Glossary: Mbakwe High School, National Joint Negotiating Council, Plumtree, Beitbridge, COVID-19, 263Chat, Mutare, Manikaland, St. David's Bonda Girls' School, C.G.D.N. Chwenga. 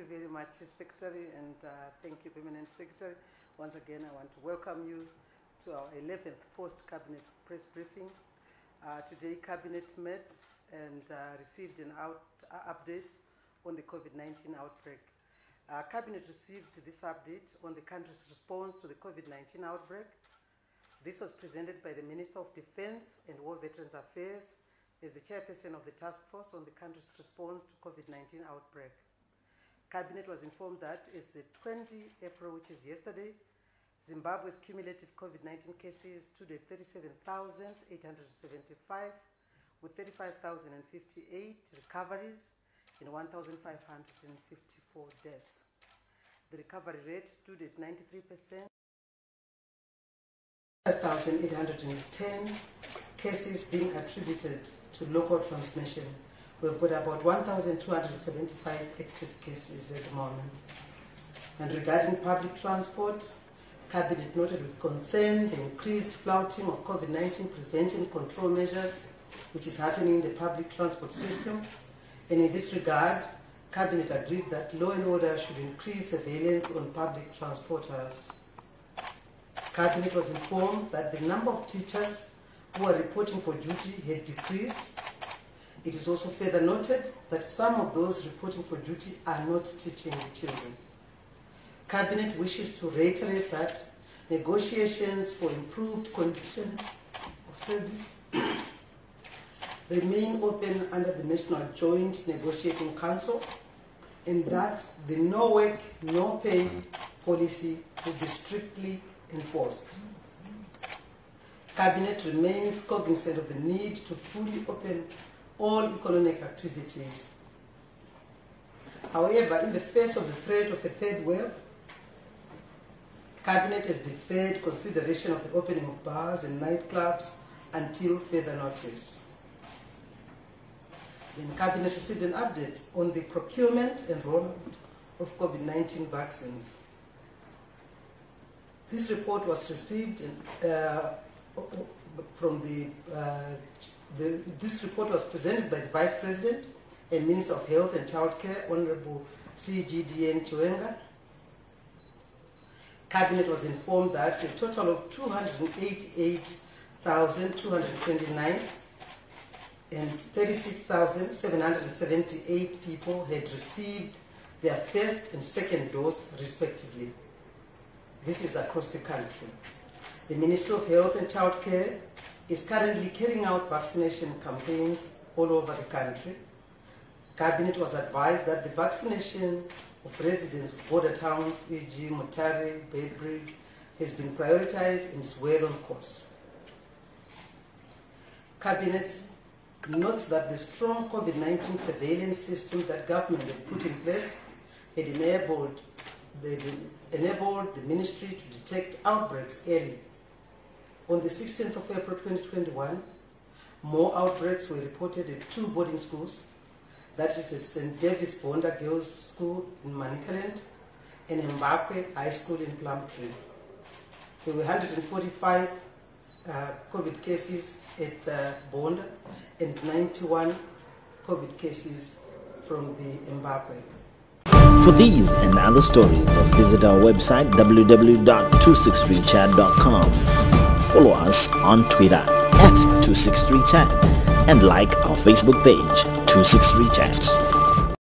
you very much, Secretary, and thank you, Permanent Secretary. Once again, I want to welcome you to our 11th post-cabinet press briefing. Today, Cabinet met and received an update on the COVID-19 outbreak. Cabinet received this update on the country's response to the COVID-19 outbreak. This was presented by the Minister of Defense and War Veterans Affairs as the chairperson of the task force on the country's response to COVID-19 outbreak. Cabinet was informed that as the 20 April, which is yesterday, Zimbabwe's cumulative COVID-19 cases stood at 37,875, with 35,058 recoveries and 1,554 deaths. The recovery rate stood at 93%. 5,810 cases being attributed to local transmission. We've got about 1,275 active cases at the moment. And regarding public transport, Cabinet noted with concern the increased flouting of COVID-19 prevention control measures which is happening in the public transport system. And in this regard, Cabinet agreed that law and order should increase surveillance on public transporters. Cabinet was informed that the number of teachers who are reporting for duty had decreased. It is also further noted that some of those reporting for duty are not teaching the children. Cabinet wishes to reiterate that negotiations for improved conditions of service remain open under the National Joint Negotiating Council and that the no work, no pay policy will be strictly enforced. Cabinet remains cognizant of the need to fully open all economic activities. However, in the face of the threat of a third wave, Cabinet has deferred consideration of the opening of bars and nightclubs until further notice. Then Cabinet received an update on the procurement and rollout of COVID-19 vaccines. This report was received this report was presented by the Vice President and Minister of Health and Childcare, Honorable C.G.D.N. Chwenga. Cabinet was informed that a total of 288,229 and 36,778 people had received their first and second dose respectively. This is across the country. The Ministry of Health and Childcare is currently carrying out vaccination campaigns all over the country. Cabinet was advised that the vaccination of residents of border towns, e.g. Mutare, Beitbridge, has been prioritized and is well on course. Cabinet notes that the strong COVID-19 surveillance system that government had put in place had enabled the ministry to detect outbreaks early. On the 16th of April 2021, more outbreaks were reported at 2 boarding schools, that is at St. David's Bonda Girls' School in Manikaland and Mbakwe High School in Plumtree. There were 145 COVID cases at Bonda and 91 COVID cases from the Mbakwe. For these and other stories, visit our website www.263chat.com. Follow us on Twitter @263chat and like our Facebook page 263chat.